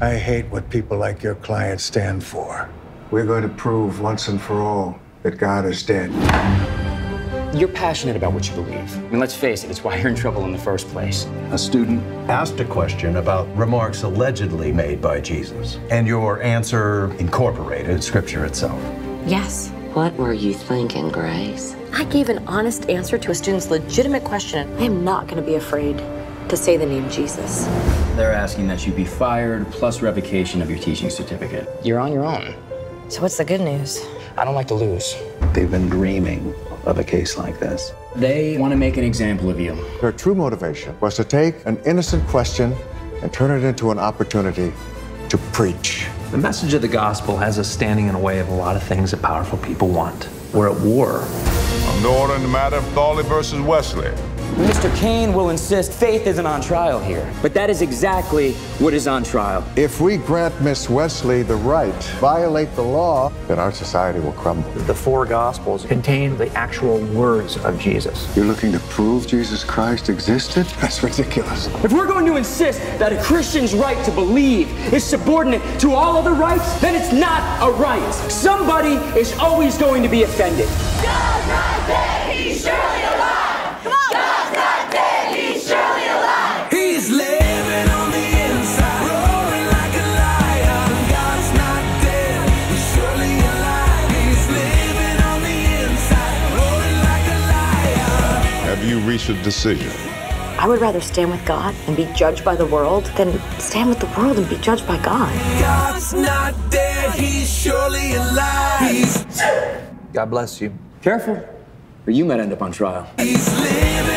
I hate what people like your client stand for. We're going to prove once and for all that God is dead. You're passionate about what you believe. I mean, let's face it, it's why you're in trouble in the first place. A student asked a question about remarks allegedly made by Jesus, and your answer incorporated Scripture itself. Yes. What were you thinking, Grace? I gave an honest answer to a student's legitimate question. I am not going to be afraid to say the name Jesus. They're asking that you be fired, plus revocation of your teaching certificate. You're on your own. So what's the good news? I don't like to lose. They've been dreaming of a case like this. They want to make an example of you. Her true motivation was to take an innocent question and turn it into an opportunity to preach. The message of the gospel has us standing in the way of a lot of things that powerful people want. We're at war. I'm the order in the matter of Thawley versus Wesley. Mr. Kane will insist faith isn't on trial here, but that is exactly what is on trial. If we grant Miss Wesley the right to violate the law, then our society will crumble. The four Gospels contain the actual words of Jesus. You're looking to prove Jesus Christ existed? That's ridiculous. If we're going to insist that a Christian's right to believe is subordinate to all other rights, then it's not a right. Somebody is always going to be offended. God's not dead, he's surely alive! Come on. God's not dead, he's surely alive! He's living on the inside, roaring like a lion. God's not dead, he's surely alive. He's living on the inside, roaring like a lion. Have you reached a decision? I would rather stand with God and be judged by the world than stand with the world and be judged by God. God's not dead, he's surely alive. God bless you. Careful, or you might end up on trial. He's living.